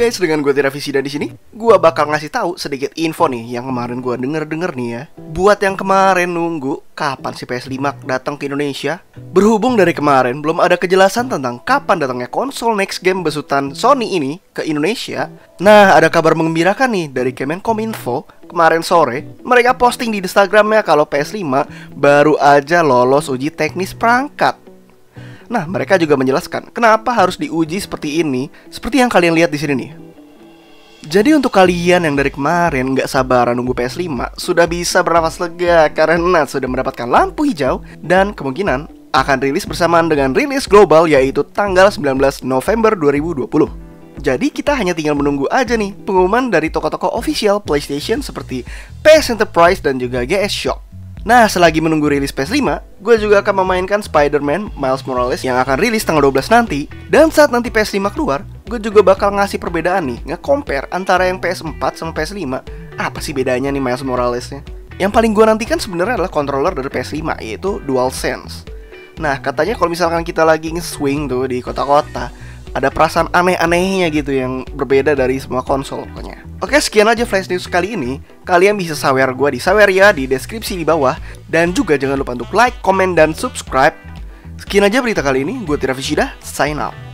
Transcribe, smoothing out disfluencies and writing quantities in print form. guys, dengan gue Thirafi Siddha di sini, gue bakal ngasih tahu sedikit info nih yang kemarin gue denger nih ya. Buat yang kemarin nunggu kapan si PS5 datang ke Indonesia, berhubung dari kemarin belum ada kejelasan tentang kapan datangnya konsol next game besutan Sony ini ke Indonesia. Nah, ada kabar menggembirakan nih dari Kemenkominfo. Kemarin sore mereka posting di Instagramnya kalau PS5 baru aja lolos uji teknis perangkat. Nah, mereka juga menjelaskan kenapa harus diuji seperti ini, seperti yang kalian lihat di sini nih. Jadi untuk kalian yang dari kemarin nggak sabaran nunggu PS5, sudah bisa bernafas lega karena sudah mendapatkan lampu hijau dan kemungkinan akan rilis bersamaan dengan rilis global yaitu tanggal 19 November 2020. Jadi kita hanya tinggal menunggu aja nih pengumuman dari toko-toko official PlayStation seperti PS Enterprise dan juga GS Shop. Nah, selagi menunggu rilis PS5, gue juga akan memainkan Spider-Man Miles Morales yang akan rilis tanggal 12 nanti. Dan saat nanti PS5 keluar, gue juga bakal ngasih perbedaan nih, nge-compare antara yang PS4 sama PS5. Apa sih bedanya nih Miles Moralesnya? Yang paling gue nantikan sebenarnya adalah controller dari PS5, yaitu DualSense. Nah, katanya kalau misalkan kita lagi nge-swing tuh di kota-kota, ada perasaan aneh-anehnya gitu yang berbeda dari semua konsol pokoknya. Oke, sekian aja flash news kali ini. Kalian bisa sawer gue di Saweria di deskripsi di bawah. Dan juga jangan lupa untuk like, komen, dan subscribe. Sekian aja berita kali ini. Gue Thirafi Siddha, sign out.